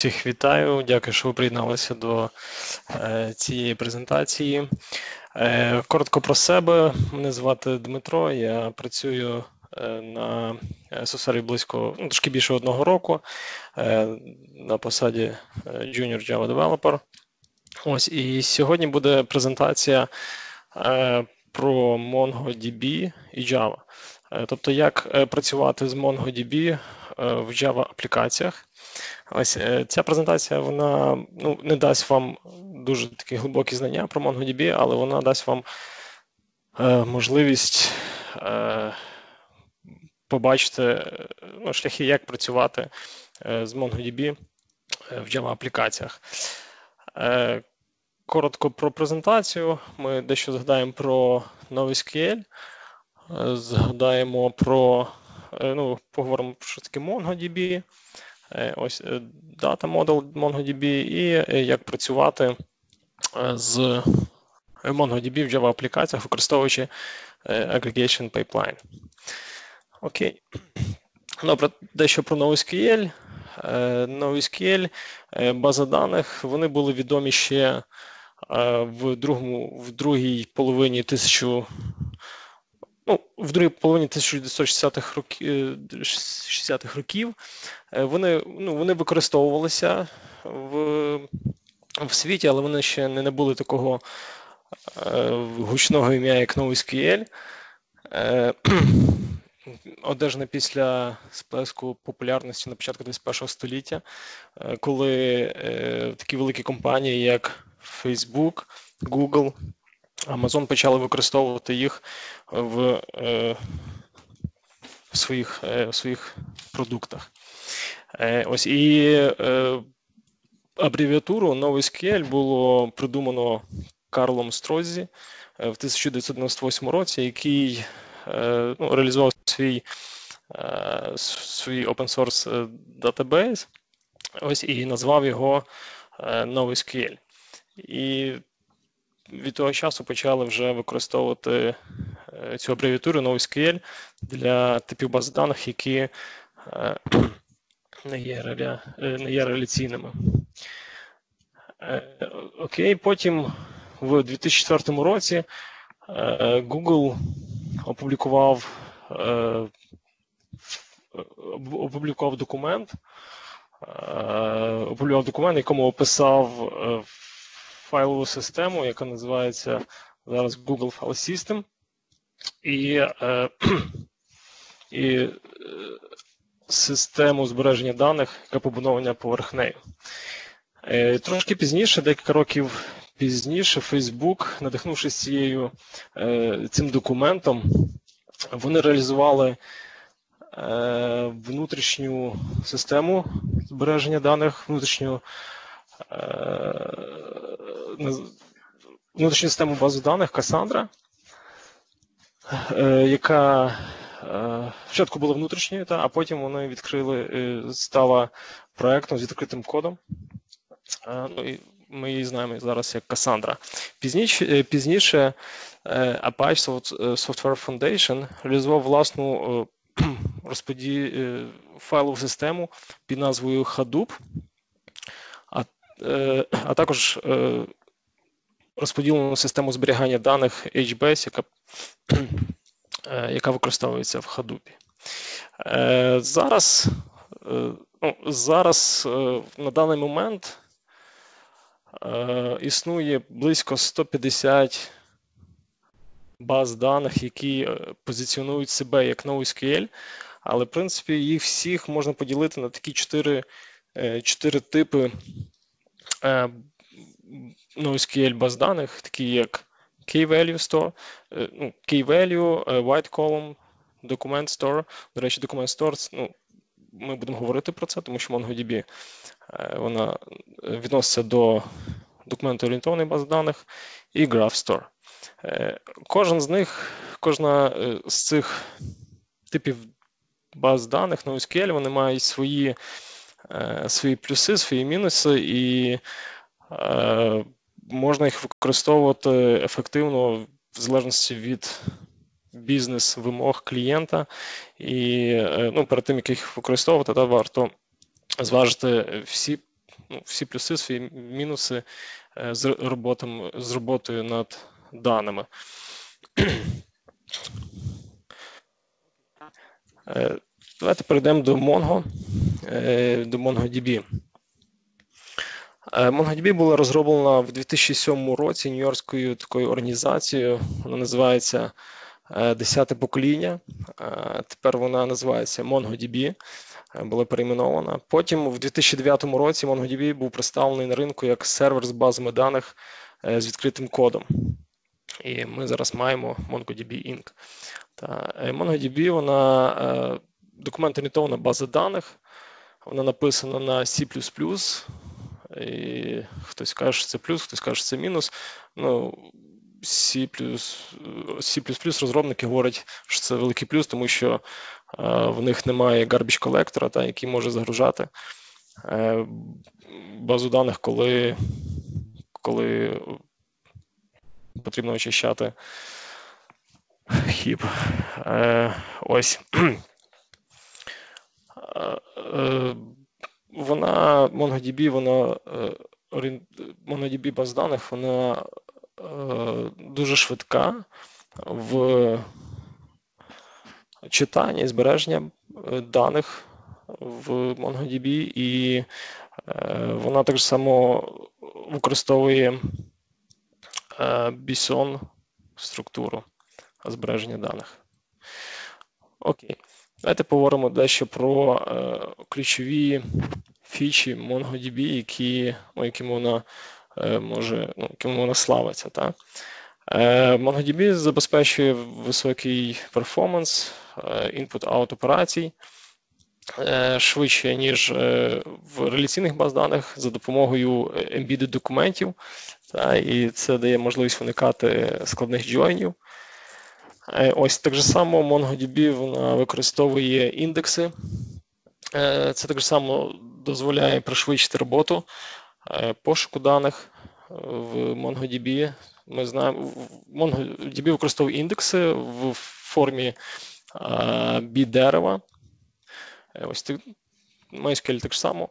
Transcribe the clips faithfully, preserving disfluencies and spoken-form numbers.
Всіх вітаю, дякую, що ви приєдналися до е, цієї презентації. Е, коротко про себе. Мене звати Дмитро, я працюю е, на ес ес ер близько, ну, трошки більше одного року, е, на посаді Junior Java Developer. Ось, і сьогодні буде презентація е, про MongoDB і Java. Е, тобто, як е, працювати з MongoDB е, в Java-аплікаціях. Ось ця презентація, вона ну, не дасть вам дуже такі глибокі знання про MongoDB, але вона дасть вам е, можливість е, побачити ну, шляхи, як працювати е, з MongoDB в Java-аплікаціях. Е, коротко про презентацію. Ми дещо згадаємо про NoSQL, е, згадаємо про, е, ну, поговоримо про що таке MongoDB, ось data model MongoDB і як працювати з MongoDB в Java-аплікаціях, використовуючи Aggregation Pipeline. Окей. Добре, дещо про NoSQL. NoSQL, база даних, вони були відомі ще в, другому, в другій половині тисячу Ну, в другій половині тисяча дев'ятсот шістдесятих років, шістдесятих років вони, ну, вони використовувалися в, в світі, але вони ще не набули такого е, гучного ім'я, як NoSQL. Е, одержане після сплеску популярності на початку двадцять першого століття, коли е, такі великі компанії, як Facebook, Google, Amazon почали використовувати їх в, е, в, своїх, е, в своїх продуктах. Е, ось і е, абревіатуру NoSQL було придумано Карлом Строззі в тисяча дев'ятсот дев'яносто восьмому році, який е, ну, реалізував свій, е, свій open-source database, ось і назвав його е, NoSQL. І від того часу почали вже використовувати цю абревіатуру NoSQL для типів баз даних, які не є, реаля... не є реляційними. Окей, потім в дві тисячі четвертому році Google опублікував, опублікував документ, опублікував документ, якому описав файлову систему, яка називається зараз Google File System, і, е, і систему збереження даних, яка побудована поверх нею. Е, трошки пізніше, декілька років пізніше, Facebook, надихнувшись цією, е, цим документом, вони реалізували е, внутрішню систему збереження даних, внутрішню е, внутрішню систему бази даних Cassandra, яка спочатку була внутрішньою, а потім вони відкрили, стала проєктом з відкритим кодом. Ми її знаємо зараз як Cassandra. Пізніше, пізніше Apache Software Foundation реалізував власну розподі... файлову систему під назвою Hadoop, а, а також розподілену систему зберігання даних ейч бі ес, яка, яка використовується в Hadoop. Зараз, ну, зараз, на даний момент, існує близько сто п'ятдесят баз даних, які позиціонують себе як NoSQL, але, в принципі, їх всіх можна поділити на такі чотири, чотири типи NoSQL баз даних, такі як Key-Value Store, ну, Key-Value, White Column, Document Store. До речі, Document Store, ну, ми будемо говорити про це, тому що MongoDB, вона відноситься до документоорієнтованої бази даних, і Graph Store. Кожен з них, кожна з цих типів баз даних NoSQL, вони мають свої, свої плюси, свої мінуси, і можна їх використовувати ефективно в залежності від бізнес-вимог клієнта. І ну, перед тим, як їх використовувати, то варто зважити всі ну, всі плюси, свої мінуси з роботами, з роботою над даними. Давайте перейдемо до Mongo, до MongoDB. MongoDB була розроблена в дві тисячі сьомому році нью-йоркською такою організацією, вона називається десяте покоління, тепер вона називається MongoDB, була перейменована. Потім в дві тисячі дев'ятому році MongoDB був представлений на ринку як сервер з базами даних з відкритим кодом. І ми зараз маємо MongoDB інк. Та MongoDB, вона документ-орієнтована база даних, вона написана на Сі плюс плюс, і хтось каже, що це плюс, хтось каже, що це мінус. Ну, Сі плюс плюс розробники говорять, що це великий плюс, тому що в них немає garbage колектора, та, який може загружати базу даних, коли, коли потрібно очищати хіб. Ось. Вона, MongoDB, вона, MongoDB баз даних, вона дуже швидка в читанні і збереження даних в MongoDB, і вона так само використовує бейсон структуру збереження даних. Окей. Давайте поговоримо дещо про е, ключові фічі MongoDB, які, ну, якими вона е, може, ну, якими вона славиться. Та? Е, MongoDB забезпечує високий перформанс, е, input-out операцій, е, швидше, ніж е, в реляційних баз даних за допомогою embedded документів, та? І це дає можливість уникати складних джойнів. Ось так же само MongoDB вона використовує індекси. Це так же само дозволяє пришвидшити роботу пошуку даних в MongoDB. Ми знаємо, MongoDB використовує індекси в формі бі-дерева. Ось MySQL так само.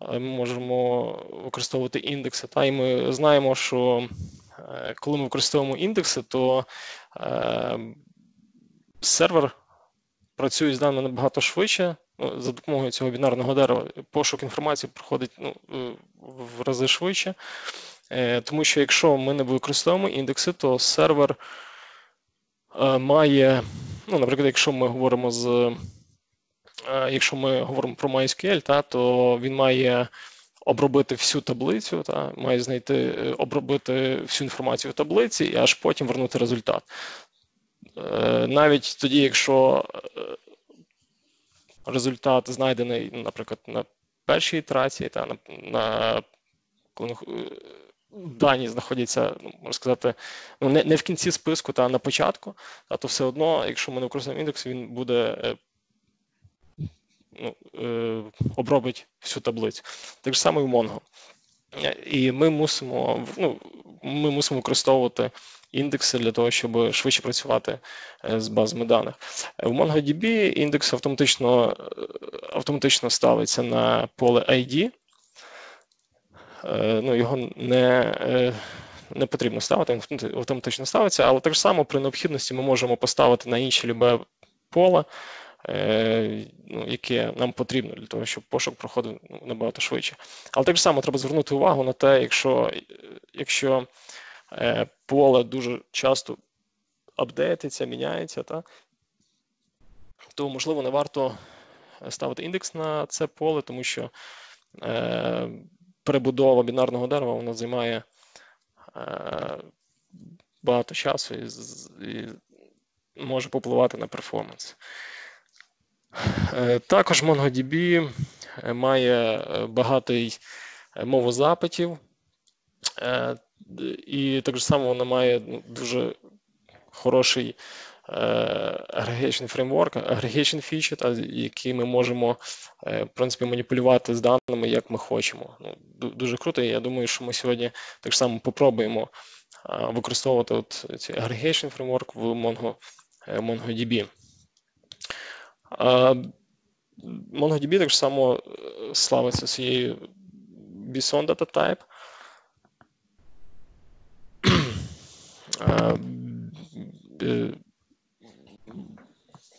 Ми можемо використовувати індекси. Та і ми знаємо, що коли ми використовуємо індекси, то е, сервер працює з даними набагато швидше. За допомогою цього бінарного дерева пошук інформації проходить, ну, в рази швидше. Е, тому що якщо ми не використовуємо індекси, то сервер е, має, ну, наприклад, якщо ми говоримо з е, якщо ми говоримо про MySQL, та, то він має обробити всю таблицю, та, має знайти, обробити всю інформацію в таблиці і аж потім вернути результат. Навіть тоді, якщо результат знайдений, наприклад, на першій ітерації, та, на, на, коли дані знаходяться, можна сказати, не, не в кінці списку, та на початку, та, то все одно, якщо ми не використовуємо індекс, він буде, ну, обробить всю таблицю. Так само і в Mongo. І ми мусимо, ну, ми мусимо використовувати індекси для того, щоб швидше працювати з базами даних. В MongoDB індекс автоматично, автоматично ставиться на поле ай ді. Ну, його не, не потрібно ставити, він автоматично ставиться, але так само при необхідності ми можемо поставити на інше любе поле, яке нам потрібно для того, щоб пошук проходив набагато швидше. Але так само треба звернути увагу на те, якщо, якщо поле дуже часто апдейтиться, міняється, та, то, можливо, не варто ставити індекс на це поле, тому що е, перебудова бінарного дерева, вона займає е, багато часу і, і може попливати на перформанс. Також MongoDB має багатий мовозапитів, і так само вона має дуже хороший агрегейшн фреймворк, агрегейшн фічі, які ми можемо, в принципі, маніпулювати з даними, як ми хочемо. Дуже круто, і я думаю, що ми сьогодні так само попробуємо використовувати от цей агрегейшн фреймворк в Mongo, MongoDB. MongoDB так само славиться своєю JSON data type.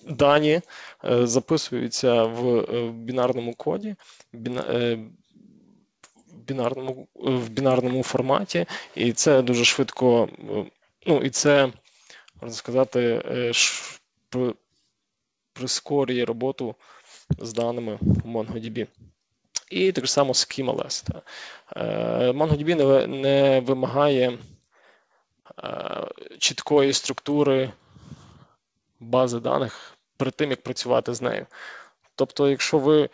Дані записуються в бінарному коді, бінарному, в бінарному форматі, і це дуже швидко, ну і це, можна сказати, прискорює роботу з даними в MongoDB. І так само schemaless. MongoDB не, не вимагає чіткої структури бази даних перед тим, як працювати з нею. Тобто, якщо ви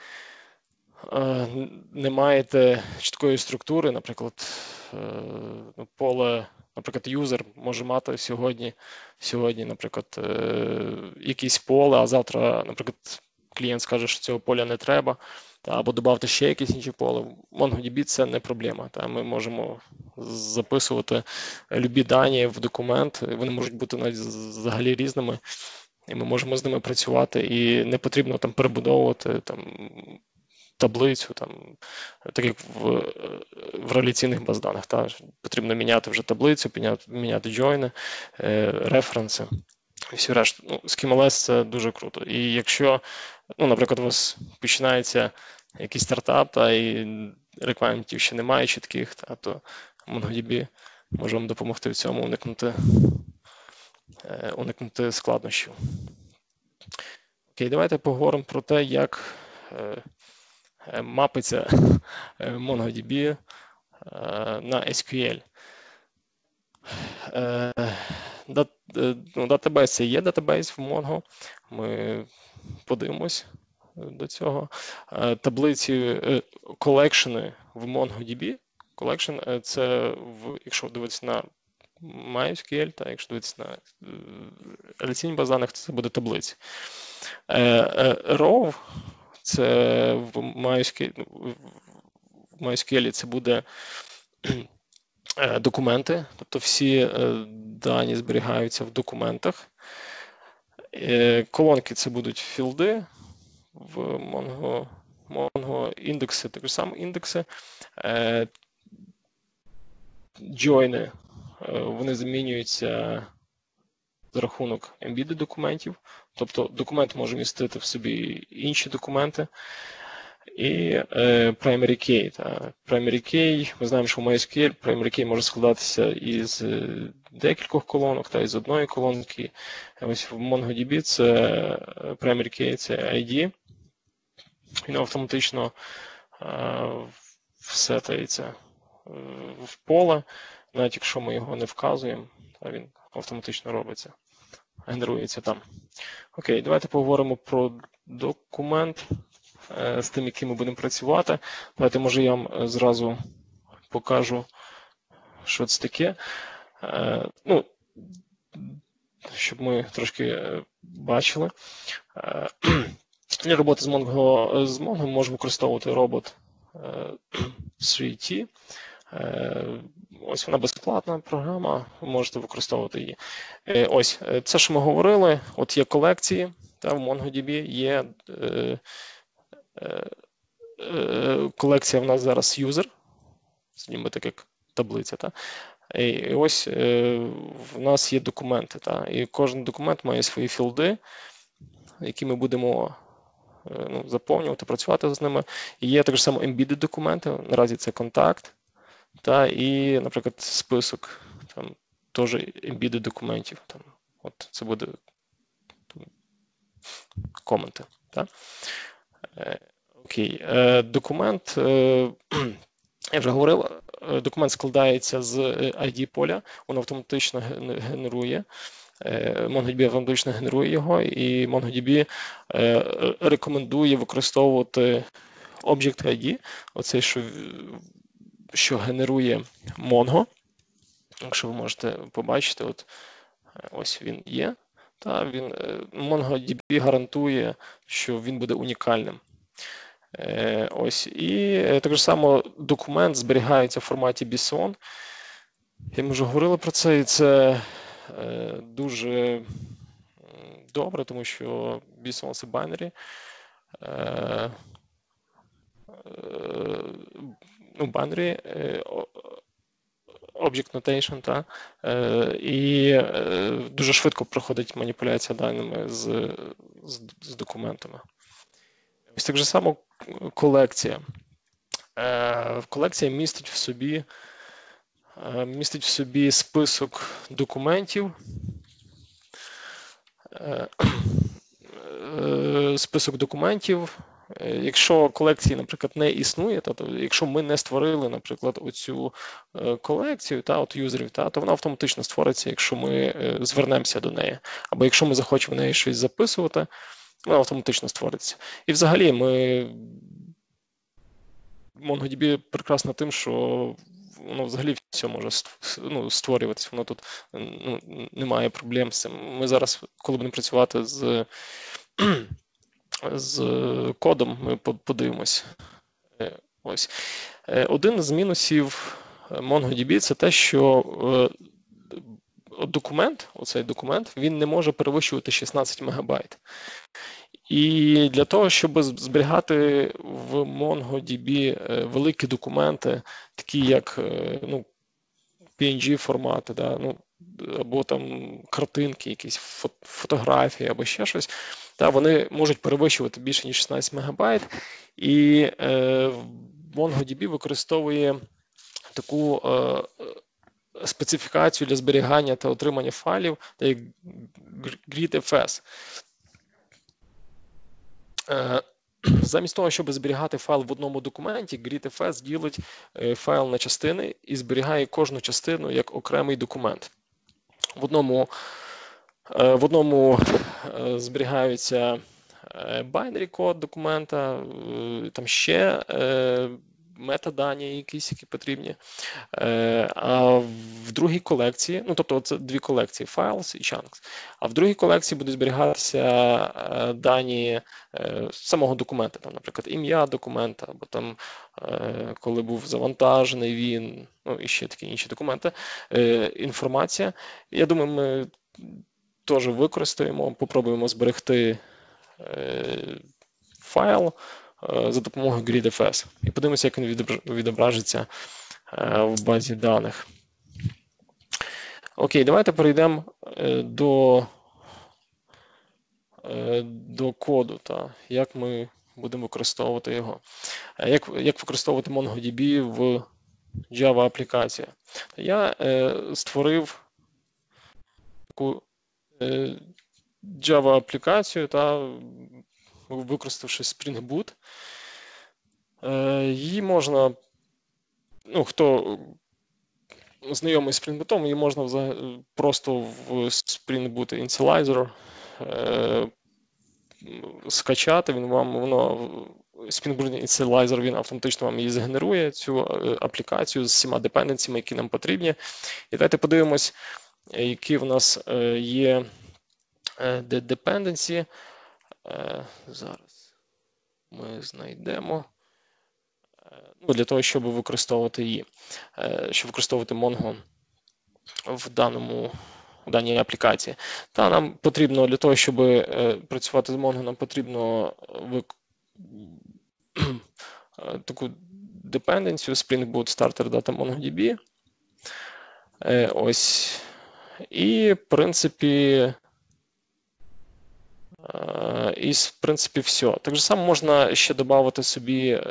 не маєте чіткої структури, наприклад, поле, наприклад, юзер може мати сьогодні, сьогодні, наприклад, якесь поле, а завтра, наприклад, клієнт скаже, що цього поля не треба, та, або додати ще якісь інші поле. MongoDB – це не проблема. Та, ми можемо записувати любі дані в документ, вони можуть бути навіть взагалі різними, і ми можемо з ними працювати, і не потрібно там перебудовувати там, таблицю, там, так як в, в реляційних баз даних. Та, потрібно міняти вже таблицю, міняти, міняти джойни, референси. І всі решта. Ну, schemaless – це дуже круто. І якщо, ну, наприклад, у вас починається якийсь стартап, та, і рекламентів ще немає чітких, та, то MongoDB може вам допомогти в цьому уникнути, е, уникнути складнощів. Окей, давайте поговоримо про те, як е, е, мапиться MongoDB е, на ес кю ель. Е, Датабейс – це є датабейс в Mongo, ми подивимось до цього. Таблиці, колекшени в MongoDB, колекшн – це, в, якщо дивитися на MySQL, та якщо дивитися на реляційні бази даних, це буде таблиці. Row – це в MySQL, в MySQL це буде документи, тобто всі дані зберігаються в документах. Колонки – це будуть філди в Mongo, Mongo індекси, так само індекси. Джойни, вони замінюються за рахунок ембіди документів, тобто документ може містити в собі інші документи. І e, primary key. Та. Primary key, ми знаємо, що в MySQL primary key може складатися із декількох колонок та із одної колонки. Ось в MongoDB це primary key, це ай ді. Він автоматично uh, всетається в поле, навіть якщо ми його не вказуємо, та він автоматично робиться, генерується там. Окей, давайте поговоримо про документ, з тим, яким ми будемо працювати. Давайте, може, я вам зразу покажу, що це таке. Ну, щоб ми трошки бачили. Для роботи з Mongo, з Mongo ми можемо використовувати робот три ті. Ось вона безплатна програма, ви можете використовувати її. Ось, це, що ми говорили, от є колекції, та в MongoDB є... Колекція в нас зараз юзер, знімо так як таблиця. Та? І ось в нас є документи. Та? І кожен документ має свої філди, які ми будемо ну, заповнювати, працювати з ними. І є також само embedded документи, наразі це контакт, та? І, наприклад, список там, теж embedded документів. Там, от це буде там, коменти. Та? Окей, okay. Документ, я вже говорив, документ складається з ай ді-поля, воно автоматично генерує, MongoDB автоматично генерує його, і MongoDB рекомендує використовувати Object ай ді, оцей, що, що генерує Mongo, якщо ви можете побачити, от, ось він є. Та, він, MongoDB гарантує, що він буде унікальним. Е, ось, і так же само документ зберігається в форматі JSON. Я вже говорила про це, і це е, дуже добре, тому що JSON – це binary. Е, е, ну, банери, object notation, та, і дуже швидко проходить маніпуляція даними з, з, з документами. Ось так же само колекція. Колекція містить в собі, містить в собі список документів, список документів. Якщо колекції, наприклад, не існує, то, якщо ми не створили, наприклад, оцю колекцію, та, от юзерів, та, то вона автоматично створиться, якщо ми звернемося до неї. Або якщо ми захочемо в неї щось записувати, вона автоматично створиться. І взагалі ми... MongoDB прекрасно тим, що воно взагалі все може ну, створюватися, воно тут ну, немає проблем з цим. Ми зараз, коли будемо працювати з, з кодом, ми подивимось. Ось. Один з мінусів MongoDB – це те, що документ, оцей документ, він не може перевищувати шістнадцять мегабайт. І для того, щоб зберігати в MongoDB великі документи, такі як ну, пі ен джі-формати, да, ну, або там картинки, якісь фотографії, або ще щось, да, вони можуть перевищувати більше, ніж шістнадцять мегабайт. І е, MongoDB використовує таку е, специфікацію для зберігання та отримання файлів, як GridFS. Замість того, щоб зберігати файл в одному документі, GridFS ділить файл на частини і зберігає кожну частину як окремий документ. В одному, в одному зберігаються binary-код документа, там ще метадані якісь, які потрібні. А в другій колекції, ну тобто це дві колекції, files і chunks, а в другій колекції будуть зберігатися дані самого документа, там, наприклад, ім'я документа, або там, коли був завантажений він, ну і ще такі інші документи, інформація. Я думаю, ми теж використаємо, попробуємо зберегти файл за допомогою GridFS. І подивимося, як він відображиться в базі даних. Окей, давайте перейдемо до, до коду, та як ми будемо використовувати його. Як, як використовувати MongoDB в Java-аплікації. Я е, створив таку е, Java-аплікацію, та використавши Spring Boot, її можна, ну, хто знайомий з Spring Boot, її можна просто в Spring Boot Initializer скачати, він вам, воно, Spring Boot Initializer, він автоматично вам її згенерує, цю аплікацію з всіма депенденціями, які нам потрібні. І давайте подивимось, які в нас є депенденції. Зараз ми знайдемо, ну, для того, щоб використовувати її, щоб використовувати Mongo в, даному, в даній аплікації. Та нам потрібно, для того, щоб працювати з Mongo, нам потрібно вик... таку депенденцію Spring Boot Starter Data MongoDB. Ось. І, в принципі, І, в принципі, все. Так же само можна ще додати собі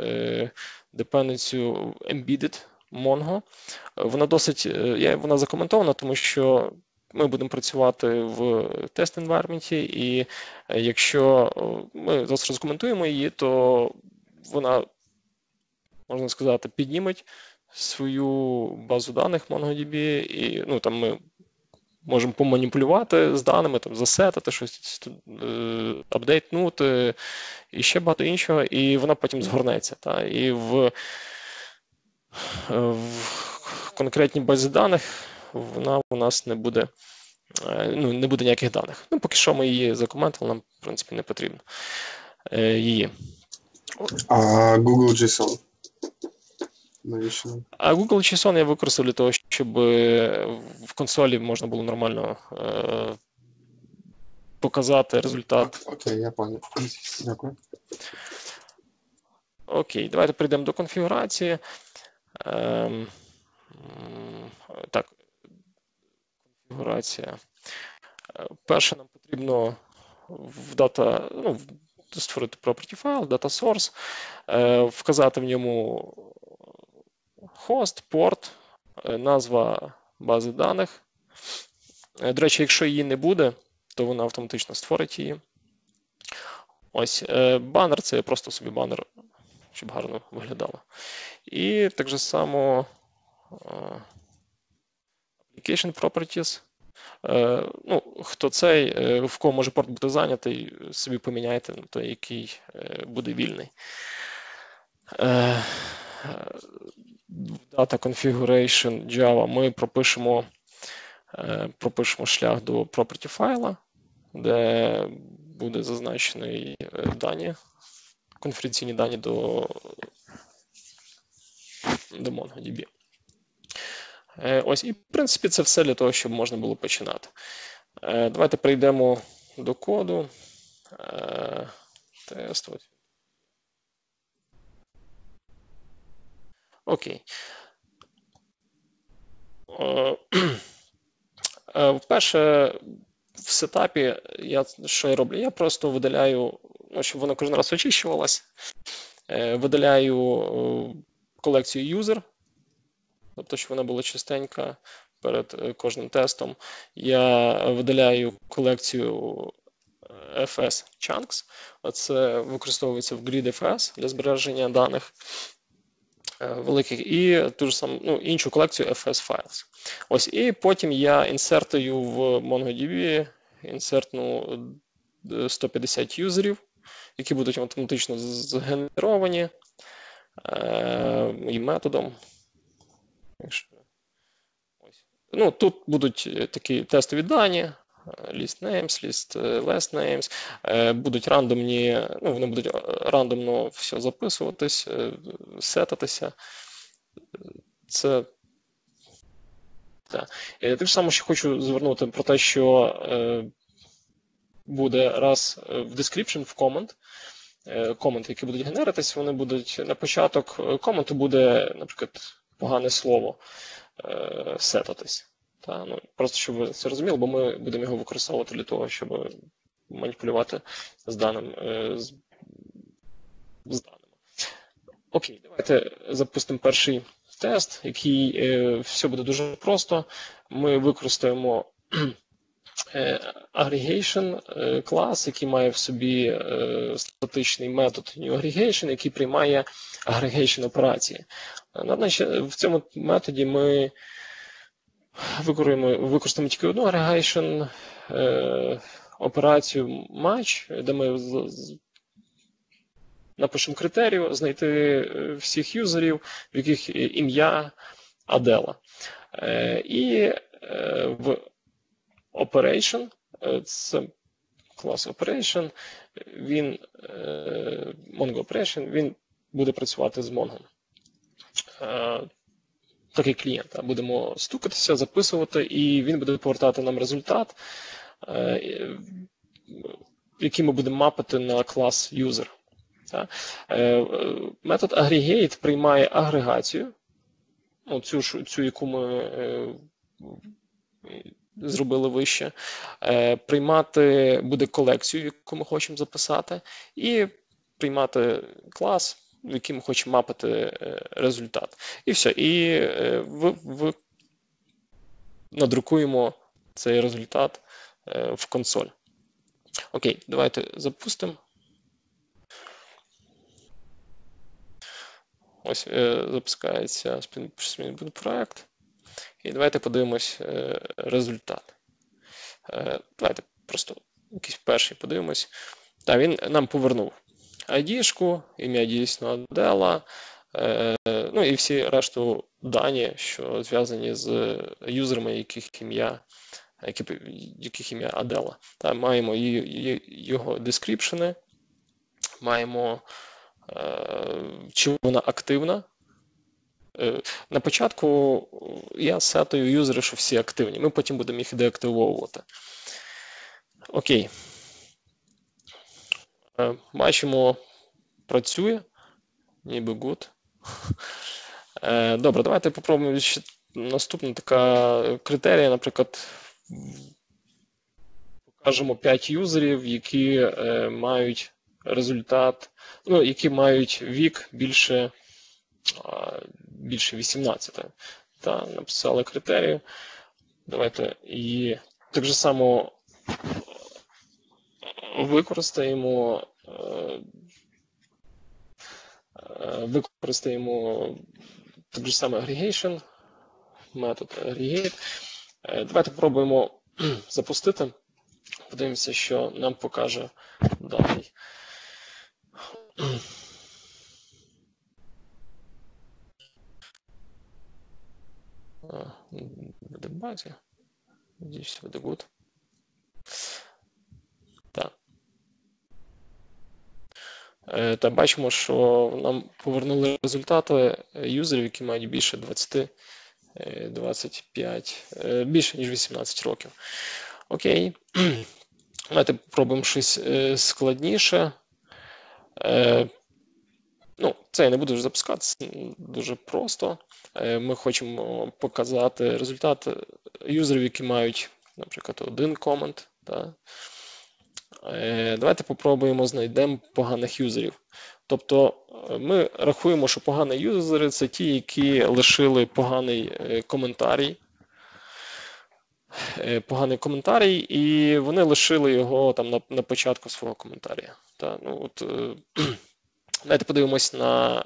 депенденцію Embedded Mongo. Вона досить, вона закоментована, тому що ми будемо працювати в тест environment, і якщо ми зараз розкоментуємо її, то вона, можна сказати, підніметь свою базу даних MongoDB, і ну, там ми можемо поманіпулювати з даними, там, засетати, щось, апдейтнути і ще багато іншого, і вона потім згорнеться. Та? І в, в конкретній базі даних вона у нас не буде, ну, не буде ніяких даних. Ну, поки що ми її закоментували, нам, в принципі, не потрібно її. А Google.json? А Google.json я використав для того, щоб в консолі можна було нормально е, показати результат. Окей, я понял. Дякую. Окей, давайте перейдемо до конфігурації. Е, так, конфігурація. Перше, нам потрібно в дата, ну, створити property файл, data source, е, вказати в ньому хост, порт, е, назва бази даних. Е, до речі, якщо її не буде, то вона автоматично створить її. Ось, е, банер, це я просто собі банер, щоб гарно виглядало. І так же само е, application properties. Ну, хто цей, в кого може порт бути зайнятий, собі поміняйте на той, який буде вільний. Data configuration Java. Ми пропишемо, пропишемо шлях до property файла, де буде зазначені дані, конференційні дані до, до MongoDB. Ось, і, в принципі, це все для того, щоб можна було починати. Давайте перейдемо до коду. Тест. Окей. Вперше в сетапі я що я роблю? Я просто видаляю, щоб воно кожен раз очищувалося, видаляю колекцію user. Тобто, щоб вона була чистенька перед кожним тестом. Я видаляю колекцію еф ес Chunks. Це використовується в GridFS для збереження даних великих. І ту ж саму, ну, іншу колекцію еф ес Files. Ось, і потім я інсертую в MongoDB, інсертну сто п'ятдесят юзерів, які будуть автоматично згенеровані і методом. Ось. Ну, тут будуть такі тестові дані, list names, list last names, будуть рандомні, ну, вони будуть рандомно все записуватись, сетатися. Це так. Тим самим, що хочу звернути про те, що буде раз в description, в comment, комент, які будуть генеритись, вони будуть на початок коменту буде, наприклад, погане слово е, сетатись. Та, ну, просто, щоб ви це розуміли, бо ми будемо його використовувати для того, щоб маніпулювати з даним, е, з, з даними. Окей, давайте запустимо перший тест, який е, все буде дуже просто. Ми використаємо е, aggregation е, клас, який має в собі е, статичний метод newAggregation, який приймає aggregation операції. В цьому методі ми використаємо тільки одну aggregation операцію match, де ми напишемо критерію знайти всіх юзерів, в яких ім'я Адела. І в operation, це клас operation, він MongoOperation, він буде працювати з Mongo. Такий клієнт. Будемо стукатися, записувати, і він буде повертати нам результат, який ми будемо мапити на клас user. Метод aggregate приймає агрегацію, цю, цю яку ми зробили вище, приймати буде колекцію, яку ми хочемо записати, і приймати клас, в якій ми хочемо мапити результат. І все. І в, в... надрукуємо цей результат в консоль. Окей, давайте запустимо. Ось запускається спільний проект. І давайте подивимось результат. Давайте просто якийсь перший подивимось. Так, він нам повернув ай ді-шку, ім'я дійсно Адела, ну і всі решту дані, що зв'язані з юзерами, яких ім'я яких ім'я Адела. Там маємо його дескріпшени, маємо, чи вона активна. На початку я сетую юзери, що всі активні, ми потім будемо їх деактивовувати. Окей. Бачимо, працює, ніби good. Добре, давайте попробуємо ще наступна така критерія, наприклад, покажемо п'ять юзерів, які мають результат, ну, які мають вік більше, більше вісімнадцяти. Та, написали критерію. Давайте її так же само використаємо, використаємо так же само aggregation, метод aggregate. Давайте спробуємо запустити. Подивимося, що нам покаже даний. В дебагі. Надіюсь, все буде good. Та бачимо, що нам повернули результати юзерів, які мають більше двадцяти двадцяти п'яти, більше, ніж вісімнадцяти років. Окей. Давайте пробуємо щось складніше. Ну, це я не буду вже запускати, це дуже просто. Ми хочемо показати результат юзерів, які мають, наприклад, один комент. Так. Давайте попробуємо знайдемо поганих юзерів. Тобто ми рахуємо, що погані юзери – це ті, які лишили поганий коментарій. Поганий коментарій, і вони лишили його там на, на початку свого коментарія. Та, ну, от, давайте подивимось на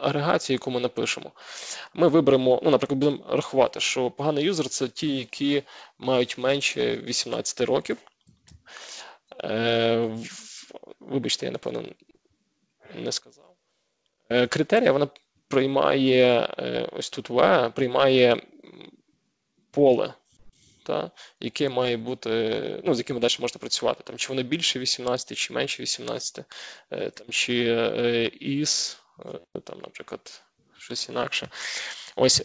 агрегацію, яку ми напишемо. Ми виберемо, ну, наприклад, будемо рахувати, що поганий юзер – це ті, які мають менше вісімнадцяти років. Вибачте, я, напевно, не сказав. Критерія, вона приймає, ось тут В, приймає поле, та, яке має бути, ну, з яким далі можна працювати. Там, чи воно більше вісімнадцяти, чи менше вісімнадцяти, там, чи is, там, наприклад, щось інакше. Ось,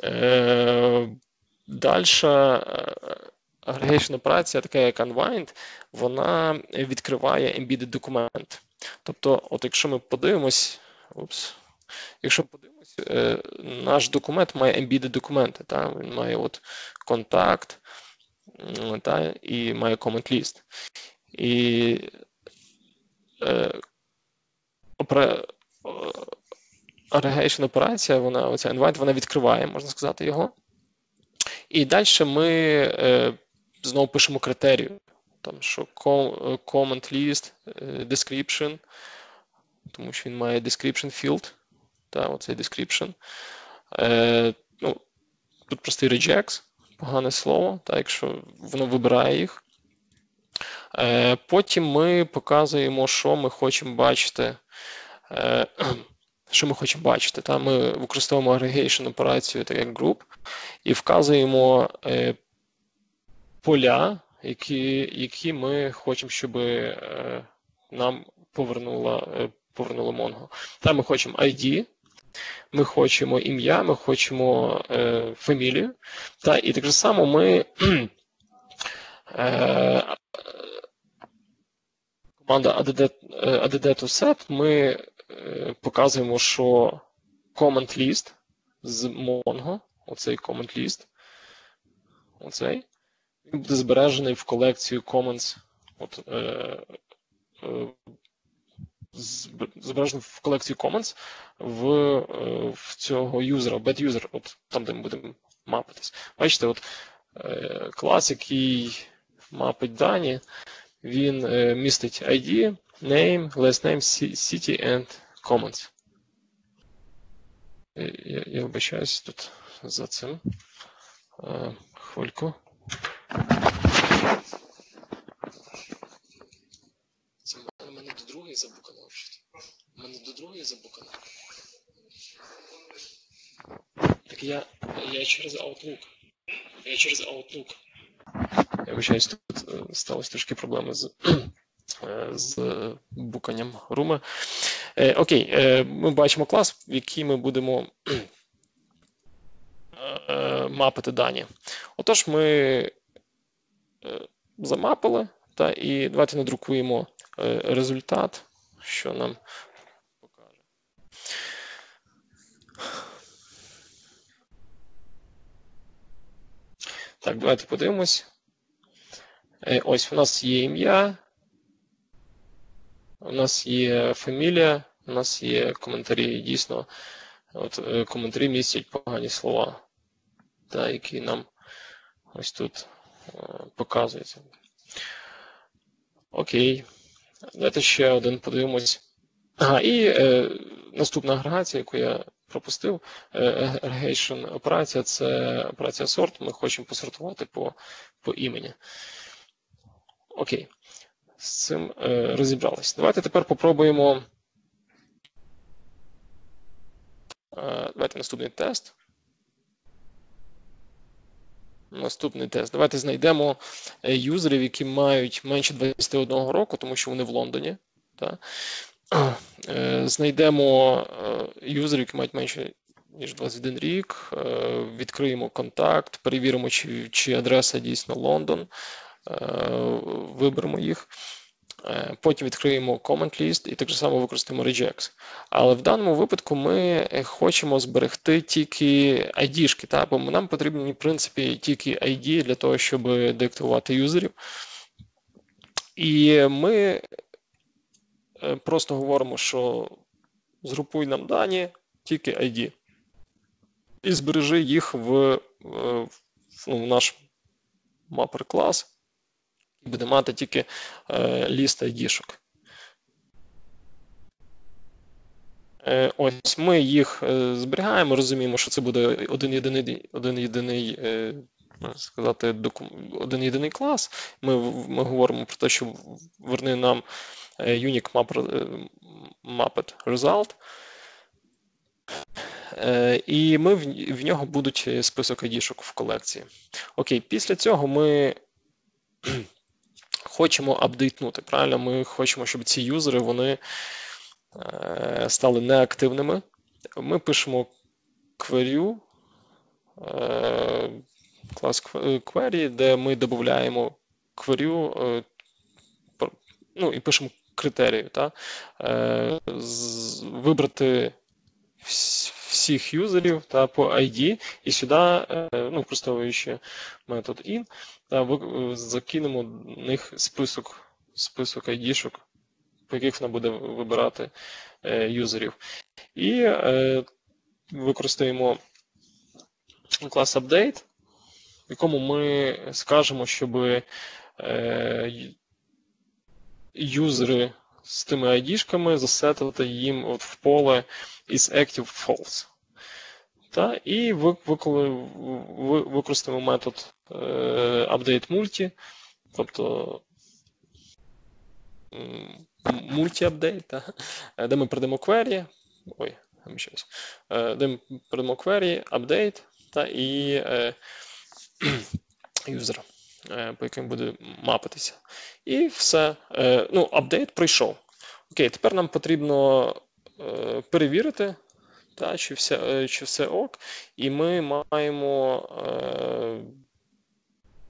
далі... Агрегейшна праця, така як Unwind, вона відкриває embedded документ. Тобто, от якщо ми подивимось, упс, якщо ми подивимось, наш документ має embedded документи. Та? Він має от контакт, та? І має comment list. І е, опра... агрегейшна операція, вона, оця Unwind, вона відкриває, можна сказати, його. І далі ми е, знову пишемо критерію, там, що comment list, description, тому що він має description field, та, оцей description. Е, ну, тут простий rejects, погане слово, та, якщо воно вибирає їх. Е, потім ми показуємо, що ми хочемо бачити. Е, Що ми хочемо бачити? Та? Ми використовуємо aggregation операцію, так як group, і вказуємо е, поля, які, які ми хочемо, щоб е, нам повернуло, е, повернуло Mongo. Та ми хочемо ай ді, ми хочемо ім'я, ми хочемо е, фамілію. Та? І так же само ми е, команда add, add to set, ми показуємо, що comment list з Mongo, оцей comment list, оцей, він буде збережений в колекцію comments, от, е, е, збережений в колекцію comments в, е, в цього юзера, bad user, от там, де ми будемо мапитись. Бачите, от е, клас, який мапить дані, він е, містить ай ді, name, last name, city and comments. Я, я вибачаюсь тут за цим. Е, хвильку. Це в мене до другої забуканав. У мене до другої забуканав. Так я, я через Outlook. Я через Outlook. Я вибачаюсь, тут сталося трошки проблеми з... з буканням руми. Е, окей, е, ми бачимо клас, в який ми будемо е, мапити дані. Отож, ми е, замапили, та, і давайте надрукуємо е, результат, що нам покаже. Так, давайте подивимось. Ось у нас є ім'я, у нас є фамілія, у нас є коментарі. Дійсно, от коментарі містять погані слова, та, які нам ось тут показуються. Окей. Давайте ще один подивимось. Ага, і е, наступна агрегація, яку я пропустив, агрегейшн операція, це операція сорт. Ми хочемо посортувати по, по імені. Окей, з цим е, розібрались. Давайте тепер попробуємо. Е, давайте наступний тест. Наступний тест. Давайте знайдемо юзерів, які мають менше двадцяти одного року, тому що вони в Лондоні. Так? Знайдемо юзерів, які мають менше, ніж двадцять один рік. Відкриємо контакт, перевіримо, чи, чи адреса дійсно Лондон. Виберемо їх. Потім відкриємо comment list і так само використаємо regex. Але в даному випадку ми хочемо зберегти тільки ай ді-шки, та? Бо нам потрібні, в принципі, тільки ай ді для того, щоб диктувати юзерів. І ми просто говоримо, що згрупуй нам дані, тільки ай ді. І збережи їх в, в, в наш мапер клас. І буде мати тільки е, ліст ай ді-шок. Е, ось ми їх е, зберігаємо, розуміємо, що це буде один єдиний, один єдиний, е, сказати, докум... один єдиний клас. Ми, ми говоримо про те, що верни нам unique mapped result. Е, і ми в, в нього будуть список ай ді-шок в колекції. Окей, після цього ми хочемо апдейтнути, правильно? Ми хочемо, щоб ці юзери, вони е, стали неактивними. Ми пишемо query, е, клас query, де ми додаємо query, е, ну і пишемо критерію, та? Е, з, вибрати всіх юзерів та по ай ді, і сюди, ну, використовуючи метод in, та закинемо в них список, список ай ді-шок, по яких вона буде вибирати е, юзерів. І е, використаємо клас update, в якому ми скажемо, щоб е, юзери з тими ай ді-шками засетити їм от в поле is active false. Та, і використаємо метод е, updateMulti, тобто multi-update, де ми передамо query, ой, щось, де ми передамо query, update та, і е, user, по яким буде мапитися. І все. Е, ну, апдейт пройшов. Окей, тепер нам потрібно перевірити, та, чи, все, чи все ок, і ми маємо, е,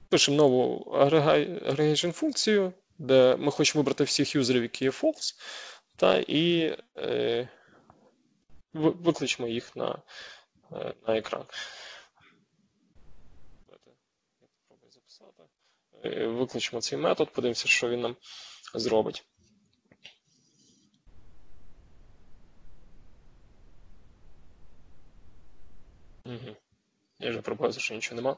пишемо нову агрегейшн функцію, де ми хочемо вибрати всіх юзерів, які є false, та, і е, викличемо їх на, на екран. Викличемо цей метод, подивимося, що він нам зробить. Угу. Я вже пробачив, що нічого нема.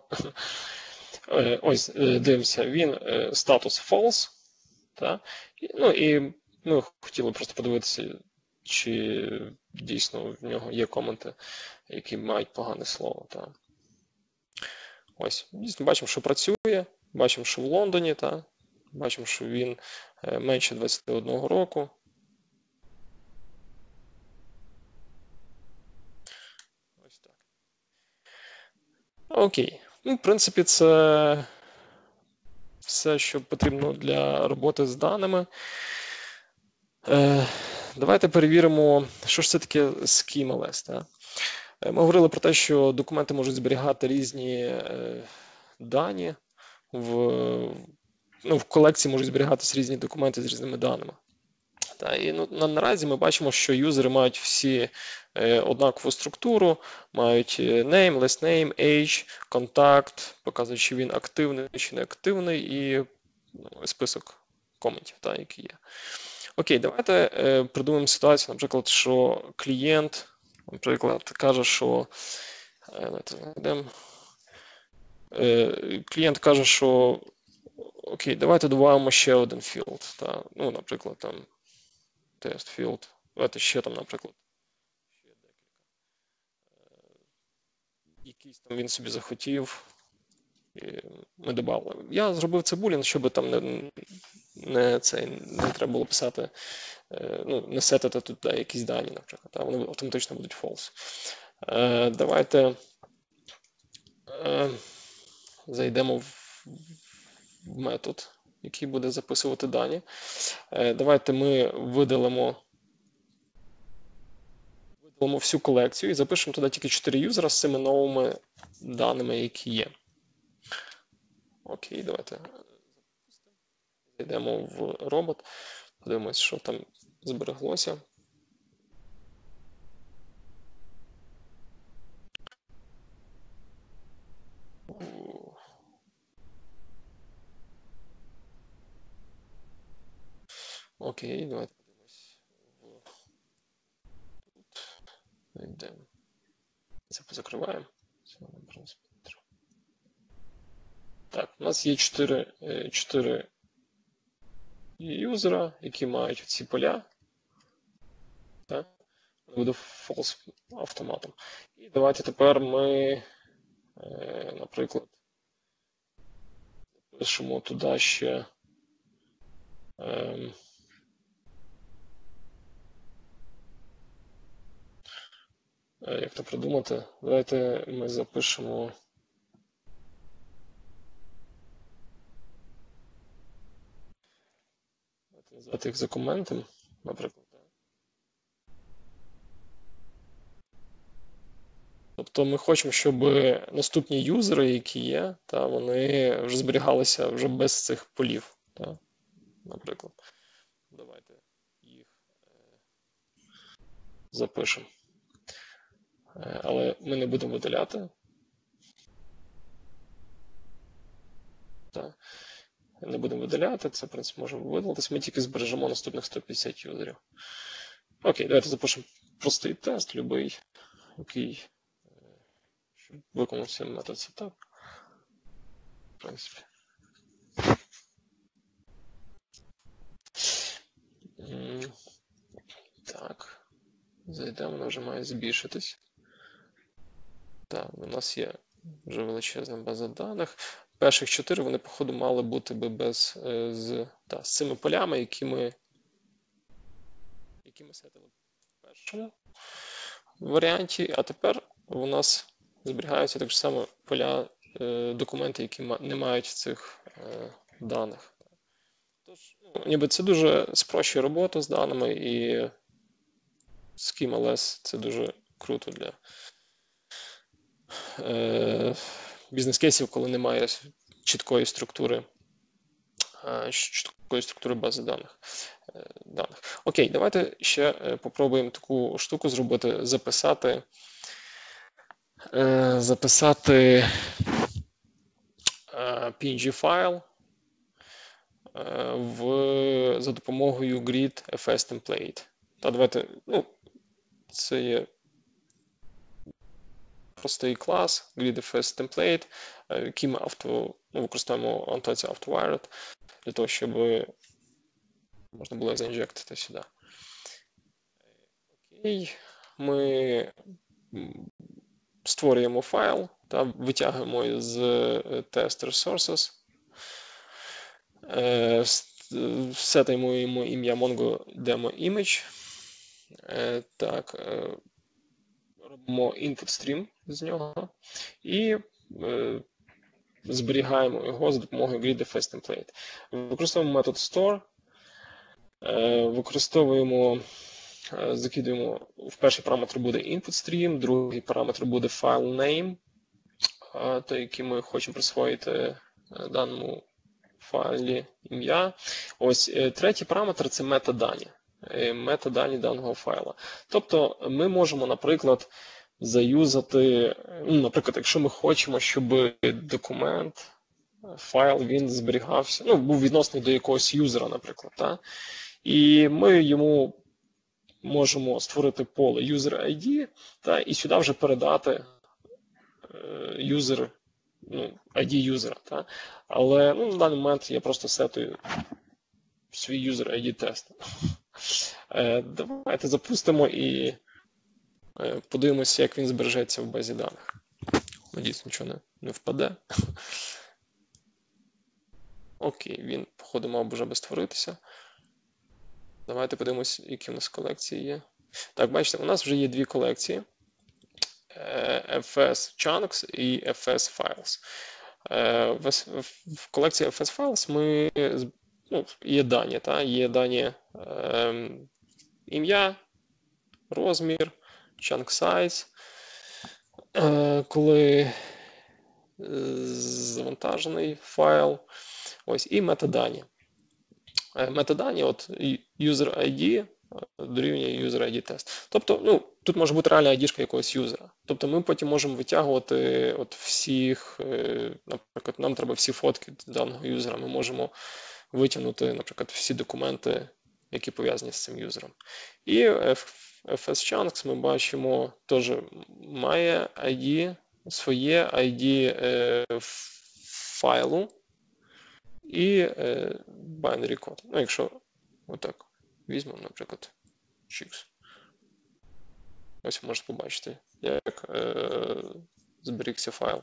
Ось, дивимося, він статус false. Та? Ну і ми хотіли просто подивитися, чи дійсно в нього є коменти, які мають погане слово. Та? Ось, дійсно бачимо, що працює, бачимо, що в Лондоні, та? Бачимо, що він менше двадцяти одного року. Окей. Ну, в принципі, це все, що потрібно для роботи з даними. Е, давайте перевіримо, що ж це таке schema list. Ми говорили про те, що документи можуть зберігати різні е, дані. В, ну, в колекції можуть зберігатися різні документи з різними даними. Та, і ну, на, наразі ми бачимо, що юзери мають всі е, однакову структуру, мають name, last name, age, контакт, показують, чи він активний, чи не активний, і ну, список коментів, та, які є. Окей, давайте е, придумаємо ситуацію, наприклад, що клієнт, наприклад, каже, що е, е, клієнт каже, що окей, давайте додаємо ще один field, та, ну, наприклад, там test field, давайте ще там, наприклад, якийсь там він собі захотів, і ми додали. Я зробив це булін, щоб там не, не, це, не треба було писати, ну, не сетити тут да, якісь дані, наприклад, та, вони автоматично будуть false. Давайте зайдемо в метод, який буде записувати дані. Давайте ми видалимо, видалимо всю колекцію і запишемо туди тільки чотири юзера з цими новими даними, які є. Окей, давайте йдемо в робот, подивимось, що там збереглося. Окей, давайте подивимось. Тут йдемо. Це позакриваємо. Так, у нас є чотири юзера, які мають ці поля. Так, буде false автоматом. І давайте тепер ми, наприклад, пишемо туди ще. Як то придумати? Давайте ми запишемо. Давайте назвати їх за коментом, наприклад. Тобто ми хочемо, щоб наступні юзери, які є, та вони вже зберігалися вже без цих полів. Та, наприклад, давайте їх запишемо. Але ми не будемо видаляти. Так. Не будемо видаляти, це, в принципі, може видалитись. Ми тільки збережемо наступних сто п'ятдесят юзерів. Окей, давайте запишемо простий тест, любий, який виконався метод setup. В принципі. Так. Зайдемо, вона вже має збільшитись. Так, у нас є вже величезна база даних. Перших чотири вони, походу, мали бути би без з, та, з цими полями, які ми, які ми сетили в першому варіанті. А тепер у нас зберігаються так само поля, документи, які не мають цих даних. Тож, ну, ніби це дуже спрощує роботу з даними, і Schema-less це дуже круто для бізнес-кейсів, коли немає чіткої структури, чіткої структури бази даних. даних. Окей, давайте ще попробуємо таку штуку зробити, записати, записати пі ен джі-файл в, за допомогою grid.fs template. Та давайте, ну, це є простий клас, grid.fs template, який ми авто, ну, використовуємо анотацію AutoWired для того, щоб можна було заінжектити сюди. Окей, ми створюємо файл та витягуємо з test resources, сетаємо йому ім'я Mongo Demo Image. Так, робимо input stream з нього і е, зберігаємо його за допомогою grid.fs template. Використовуємо метод store, е, використовуємо, е, закидуємо, в перший параметр буде input stream, другий параметр буде file name, е, той, який ми хочемо присвоїти даному файлі ім'я. Ось е, третій параметр – це метадані. метадані даного файла. Тобто ми можемо, наприклад, заюзати, наприклад, якщо ми хочемо, щоб документ, файл, він зберігався, ну, був відносний до якогось юзера, наприклад, та? І ми йому можемо створити поле user ай ді, та, і сюди вже передати user, ну, ай ді юзера. Та? Але, ну, на даний момент я просто сетую свій user ай ді тест. Давайте запустимо і подивимося, як він збережеться в базі даних. Надіюсь, нічого не, не впаде. Окей, він, походу, мав б вже би створитися. Давайте подивимось, які в нас колекції є. Так, бачите, у нас вже є дві колекції. еф ес Chunks і еф ес Files. В колекції еф ес Files ми, ну, є дані, та? Є дані е, ім'я, розмір, chunk size. Е, коли завантажений файл, ось, і метадані. Метадані, от user ай ді дорівнює user ай ді test. Тобто, ну, тут може бути реальна ай ді-шка якогось юзера. Тобто ми потім можемо витягувати от всіх, наприклад, нам треба всі фотки даного юзера, ми можемо витягнути, наприклад, всі документи, які пов'язані з цим юзером. І еф ес Chunks ми бачимо, теж має ай ді, своє ай ді е, файлу і е, binary код. Ну, якщо отак візьмемо, наприклад, chix. Ось можете побачити, як е, зберігся файл.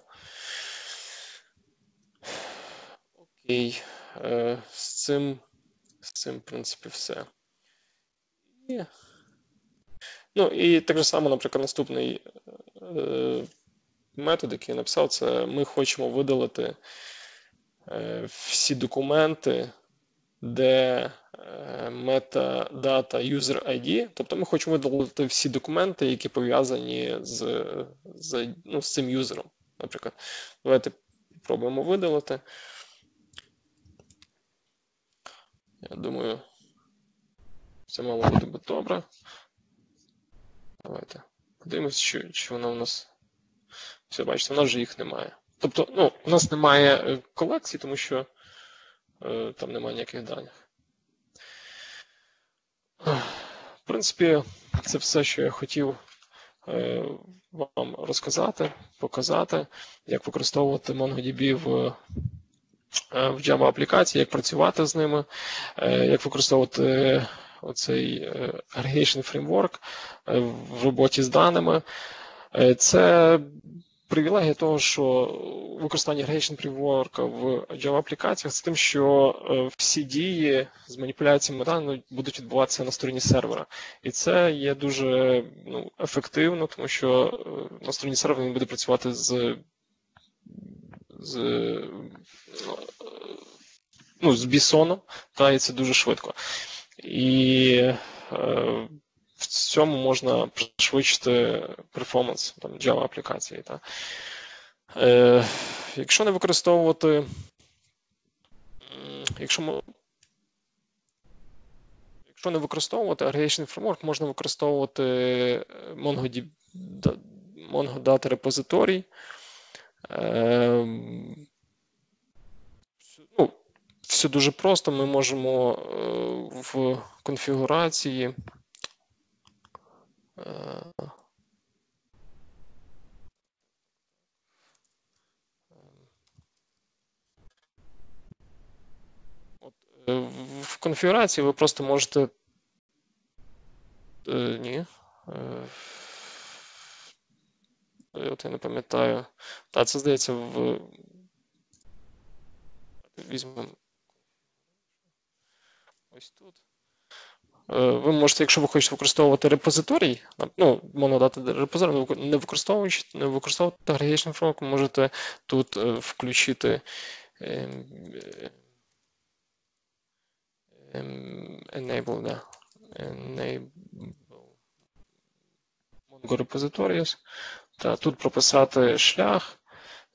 Окей, е, з цим, з цим, в принципі, все. І, ну, і так же само, наприклад, наступний е, метод, який я написав, це ми хочемо видалити е, всі документи, де е, метадата user ай ді, тобто ми хочемо видалити всі документи, які пов'язані з, з, ну, з цим юзером. Наприклад, давайте спробуємо видалити. Я думаю, це мало буде добре. Давайте подивимось, чи, чи вона у нас. Все, бачите, у нас вже їх немає. Тобто, ну, у нас немає колекції, тому що е, там немає ніяких даних. В принципі, це все, що я хотів е, вам розказати, показати, як використовувати MongoDB в, в Java-аплікації, як працювати з ними, е, як використовувати оцей aggregation framework в роботі з даними. Це привілегія того, що використання aggregation framework в Java-аплікаціях з тим, що всі дії з маніпуляціями даними будуть відбуватися на стороні сервера. І це є дуже, ну, ефективно, тому що на стороні сервера він буде працювати з, з, ну, з бісоном, та, і це дуже швидко. І е, в цьому можна пришвидшити перформанс Java-аплікації. Е, якщо не використовувати, якщо, ми, якщо не використовувати aggregation framework, можна використовувати MongoDB, MongoData репозиторій. Е, ну, все дуже просто, ми можемо в конфігурації в конфігурації ви просто можете ні от я не пам'ятаю та це здається в візьмемо ось тут. Ви можете, якщо ви хочете використовувати репозиторій, ну, MongoData репозиторій, не використовуючи, не використовувати aggregation framework, можете тут включити enable, да, enable Mongo repositories, та тут прописати шлях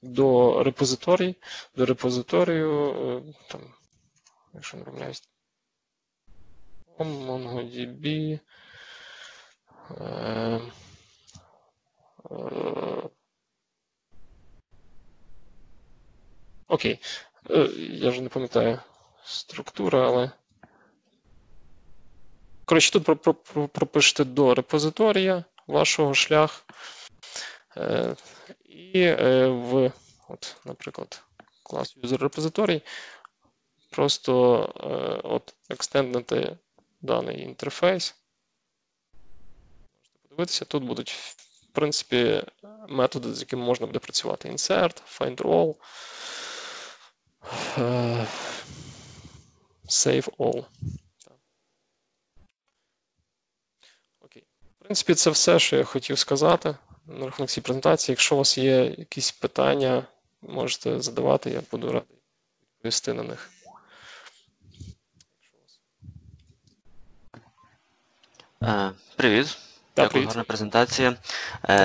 до репозиторій, до репозиторію, там, якщо не помиляюсь, MongoDB, е, е, окей, е, я вже не пам'ятаю структура, але коротше, тут про, про, про, пропишете до репозиторія вашого шлях. Е, і е, в, от, наприклад, клас user-репозиторій просто е, от екстенднути даний інтерфейс. Можете подивитися, тут будуть, в принципі, методи, з якими можна буде працювати. Insert, find all, е, save all. Окей. В принципі, це все, що я хотів сказати на рахунок цієї презентації. Якщо у вас є якісь питання, можете задавати, я буду радий відповісти на них. Привіт. Так, дякую, гарна презентація.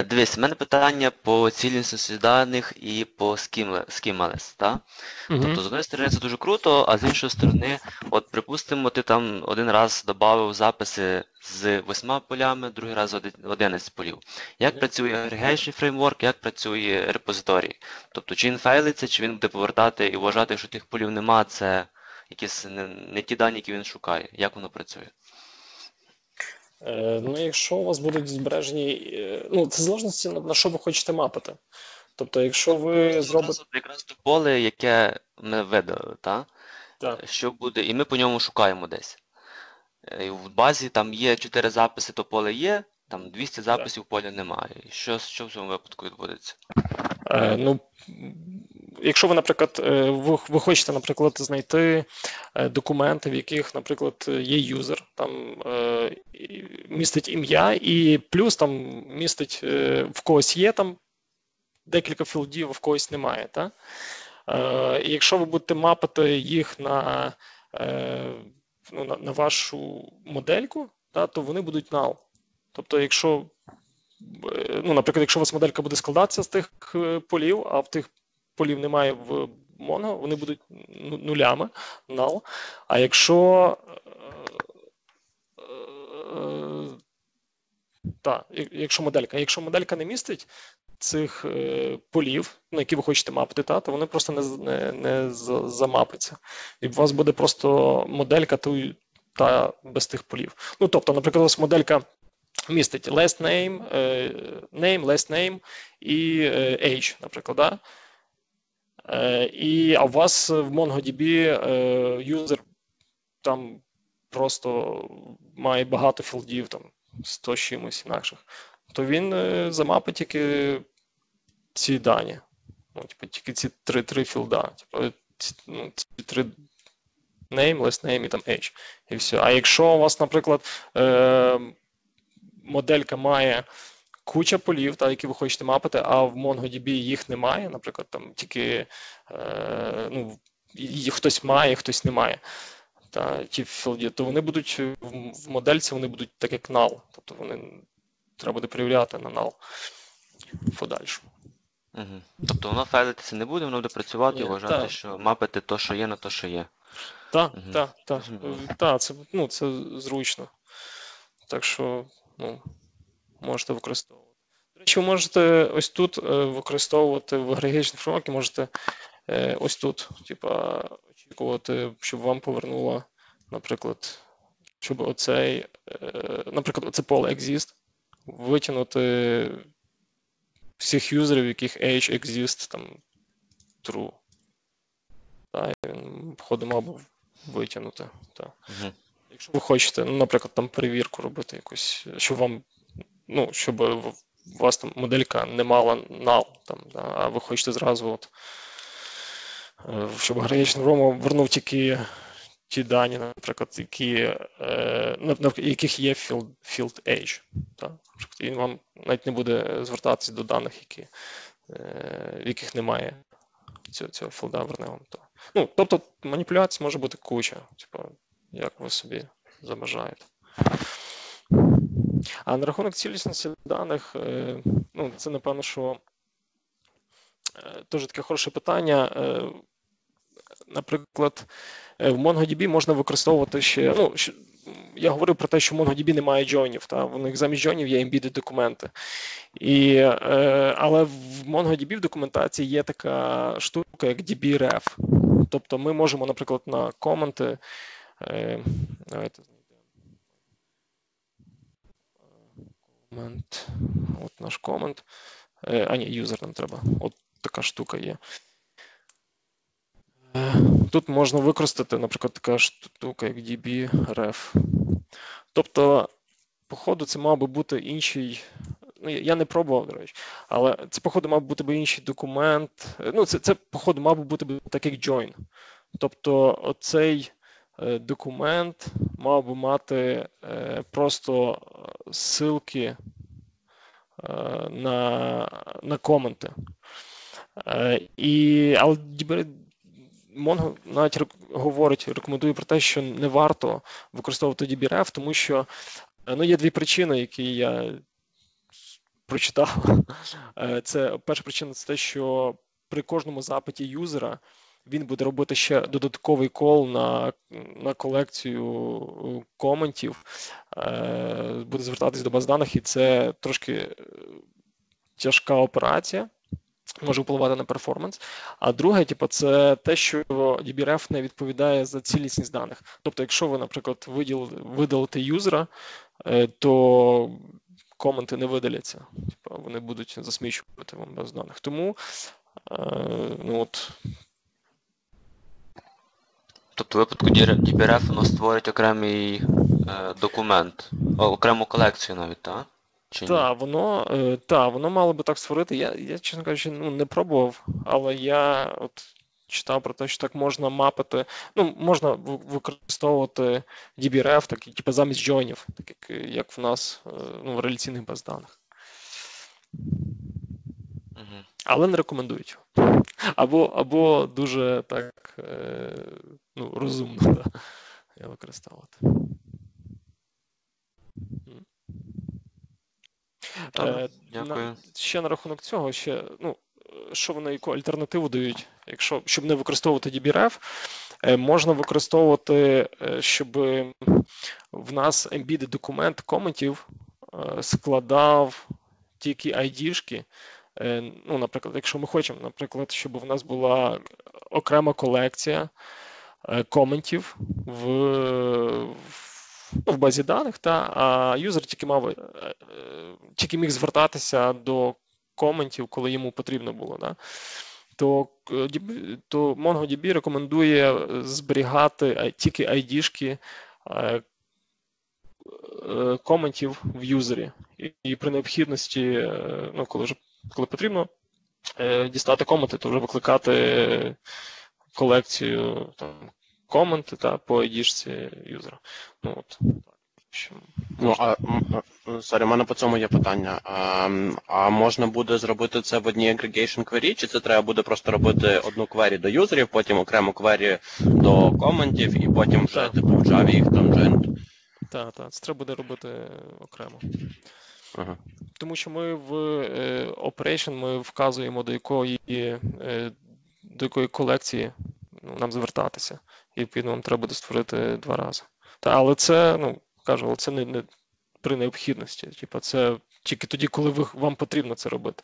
Дивись, в мене питання по цілісності даних і по скімалес, так? Угу. Тобто, з однієї сторони, це дуже круто, а з іншої сторони, от, припустимо, ти там один раз додав записи з восьми полями, другий раз одинадцять полів. Як угу. працює агрегейшний фреймворк, як працює репозиторій? Тобто, чи він файлиться, чи він буде повертати і вважати, що тих полів нема, це якісь не, не ті дані, які він шукає. Як воно працює? Ну, якщо у вас будуть збережені, ну, це в залежності на, на що ви хочете мапити. Тобто, якщо ви зробите... Якраз то поле, яке ми видали, так? Так. Що буде, і ми по ньому шукаємо десь. І в базі там є чотири записи, то поле є, там двісті записів поля немає. Що, що в цьому випадку відбудеться? Е, ну, якщо ви, наприклад, ви, ви хочете, наприклад, знайти документи, в яких, наприклад, є юзер, там е, містить ім'я, і плюс там містить, е, в когось є там декілька філдів, а в когось немає. Та? Е, і якщо ви будете мапити їх на, е, ну, на, на вашу модельку, та, то вони будуть null. Тобто, якщо, ну, наприклад, якщо у вас моделька буде складатися з тих полів, а в тих полів немає в Mongo, вони будуть нулями, null. А якщо, е, е, та, якщо моделька, якщо моделька не містить цих е, полів, на які ви хочете мапити, та, то вони просто не, не, не замапиться. І у вас буде просто моделька ту, та без тих полів. Ну, тобто, наприклад, у вас моделька містить last name, name, last name і age, наприклад, да? І, а у вас в MongoDB юзер там просто має багато філдів, там сто чимось інакших, то він замапить тільки ці дані, ну, типу, тільки ці три, три філда, типу, ці, ну, ці три name, last name і там age, і все. А якщо у вас, наприклад, моделька має куча полів, та, які ви хочете мапити, а в MongoDB їх немає, наприклад, там тільки е, ну, їх хтось має, хтось не має, та, ті філді, то вони будуть, в модельці вони будуть так як null, тобто вони треба буде перевіряти на null подальшому. Угу. Тобто воно файлитися не буде, воно буде працювати і вважати, та. Що мапити то, що є, на то, що є. Так, угу. так, так, та, це, ну, це зручно. Так що... Ну, можете використовувати. До речі, ви можете ось тут використовувати в агрегейшні фреймворки, можете ось тут, типа, очікувати, щоб вам повернуло, наприклад, щоб оцей, наприклад, оце поле exist, витягнути всіх юзерів, яких age exist, там, true. Так, він, походу, мав витягнути, так. Угу. Якщо ви хочете, ну, наприклад, там перевірку робити якусь, щоб вам, ну, щоб у вас там моделька не мала null, там, да, а ви хочете зразу, от, щоб агрегейшний фреймворк вернув тільки ті дані, наприклад, які, е, яких є field, field age, да? І вам навіть не буде звертатися до даних, які, е, яких немає цього, цього філда, верне вам то. Ну, тобто маніпуляцій може бути куча, типу, як ви собі забажаєте. А на рахунок цілісності даних, ну, це, напевно, що теж таке хороше питання. Наприклад, в MongoDB можна використовувати ще, ну, я говорив про те, що в MongoDB немає джойнів, та в них замість джойнів є embedded документи. І, е, але в MongoDB в документації є така штука, як db-ref. Тобто ми можемо, наприклад, на коменти, е, давайте комент, от наш комент, е, а ні, юзер нам треба, от така штука є. Тут можна використати, наприклад, така штука, як db-ref. Тобто, походу, це мав би бути інший, ну, я не пробував, до речі, але це, походу, мав би бути інший документ, ну, це, це походу, мав би бути так, як join. Тобто, оцей документ мав би мати просто ссылки на, на коменти. І, але Mongo навіть говорить, рекомендує про те, що не варто використовувати db-ref, тому що, ну, є дві причини, які я прочитав. Це перша причина, це те, що при кожному запиті юзера він буде робити ще додатковий кол на, на колекцію коментів, буде звертатись до баз даних, і це трошки тяжка операція. Може впливати на перформанс. А друге, типу, це те, що db-ref не відповідає за цілісність даних. Тобто, якщо ви, наприклад, виділ, видалите юзера, то коменти не видаляться. Типу, вони будуть засмічувати вам без даних. Тому, ну от... Тобто, в випадку db-ref воно створить окремий е, документ, окрему колекцію навіть, так? Так, воно, та, воно мало би так створити. Я, я чесно кажучи, ну, не пробував, але я от читав про те, що так можна мапити, ну, можна використовувати db-ref, так, типу, замість джойнів, так як, як в нас, ну, в реляційних баз даних. Угу. Але не рекомендують. Або, або дуже так, ну, розумно, да, його використовувати. Е, на, ще на рахунок цього, ще, ну, що вони, яку альтернативу дають, якщо, щоб не використовувати db-ref, е, можна використовувати, е, щоб в нас embedded документ коментів е, складав тільки ай ді-шки. Е, ну, наприклад, якщо ми хочемо, наприклад, щоб в нас була окрема колекція е, коментів в, в в базі даних, та, а юзер тільки мав, тільки міг звертатися до коментів, коли йому потрібно було, да? то, то MongoDB рекомендує зберігати тільки ай ді-шки коментів в юзері. І при необхідності, ну, коли, вже, коли потрібно, дістати коменти, то вже викликати колекцію там, коменти та по ай ді-шці юзера. Ну, от. Ну, а, сорі, в мене по цьому є питання. А, а можна буде зробити це в одній aggregation query, чи це треба буде просто робити одну query до юзерів, потім окрему query до коментів, і потім вже, так, типу, в Java їх там joint? Так, так, це треба буде робити окремо. Ага. Тому що ми в е, operation ми вказуємо, до якої, е, до якої колекції нам звертатися, і відповідно нам треба буде створити два рази. Та, але це, ну, кажу, але це не, не при необхідності. Типа, це тільки тоді, коли ви, вам потрібно це робити.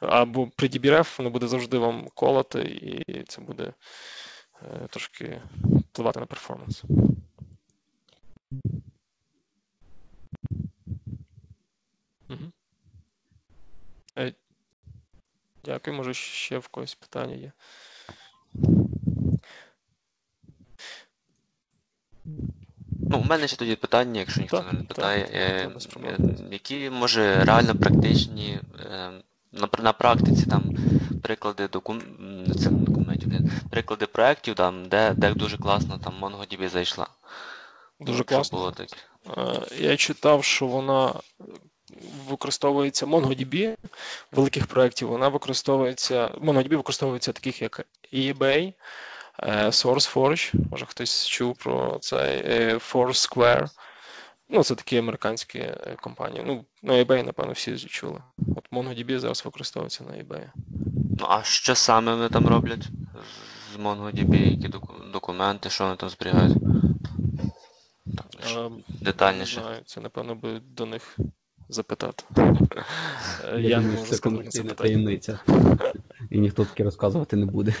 Або при db-ref воно буде завжди вам колоти, і це буде е, трошки впливати на перформанс. Угу. Е, дякую, може ще в когось питання є. Ну, у мене ще тоді питання, якщо ніхто так, не питає, так, е, так, е, які, може, реально практичні, е, на, на практиці там приклади докум... Це, документів, приклади проєктів, там, де, де дуже класно там MongoDB зайшла. Дуже класно. Було так. Я читав, що вона використовується, MongoDB великих проєктів, вона використовується, MongoDB використовується таких, як eBay, SourceForge, може хтось чув про цей Foursquare. Ну, це такі американські компанії. Ну, на eBay, напевно, всі чули. От MongoDB зараз використовується на eBay. Ну, а що саме вони там роблять з MongoDB? Які документи, що вони там зберігають? Детальніше. Не знаю, це, напевно, би до них запитати. Я, Я думаю, що це комерційна таємниця. І ніхто таки розказувати не буде.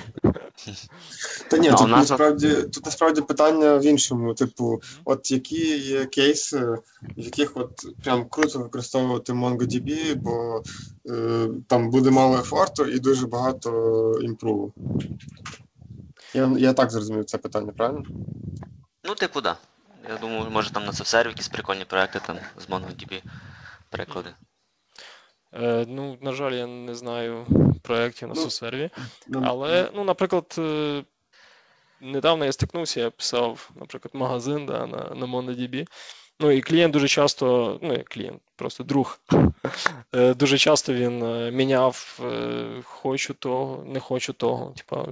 Та ні, тут насправді, тут насправді питання в іншому. Типу, от які є кейси, в яких от прям круто використовувати MongoDB, бо е, там буде мало ефорту і дуже багато імпруву. Я, я так зрозумів це питання, правильно? Ну, типу, да. Я думаю, може там на SoftServe якісь прикольні проекти там з MongoDB переклади. Е, ну, на жаль, я не знаю проєктів на ну, SoftServe, ну, але, ну, наприклад, недавно я стикнувся, я писав, наприклад, магазин да, на, на MongoDB, ну, і клієнт дуже часто, ну, клієнт, просто друг, дуже часто він міняв хочу того, не хочу того, типа,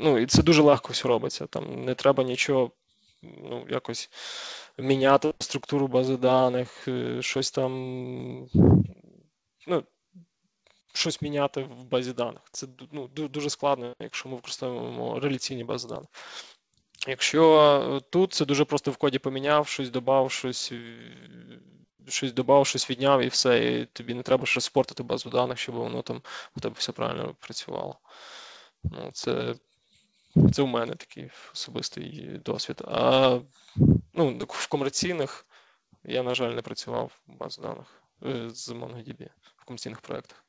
ну, і це дуже легко все робиться, там не треба нічого, ну, якось міняти структуру бази даних, щось там, ну, щось міняти в базі даних. Це, ну, дуже складно, якщо ми використовуємо реляційні бази даних. Якщо тут, це дуже просто в коді поміняв, щось додав, щось, щось додав, щось відняв і все, і тобі не треба щось спортити базу даних, щоб воно там у тебе все правильно працювало. Ну, це... Це у мене такий особистий досвід. А ну, в комерційних я, на жаль, не працював в базі даних з MongoDB в комерційних проєктах.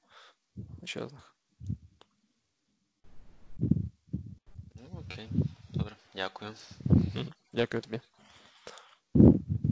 Чесних. Ну, окей, добре, дякую. Дякую тобі.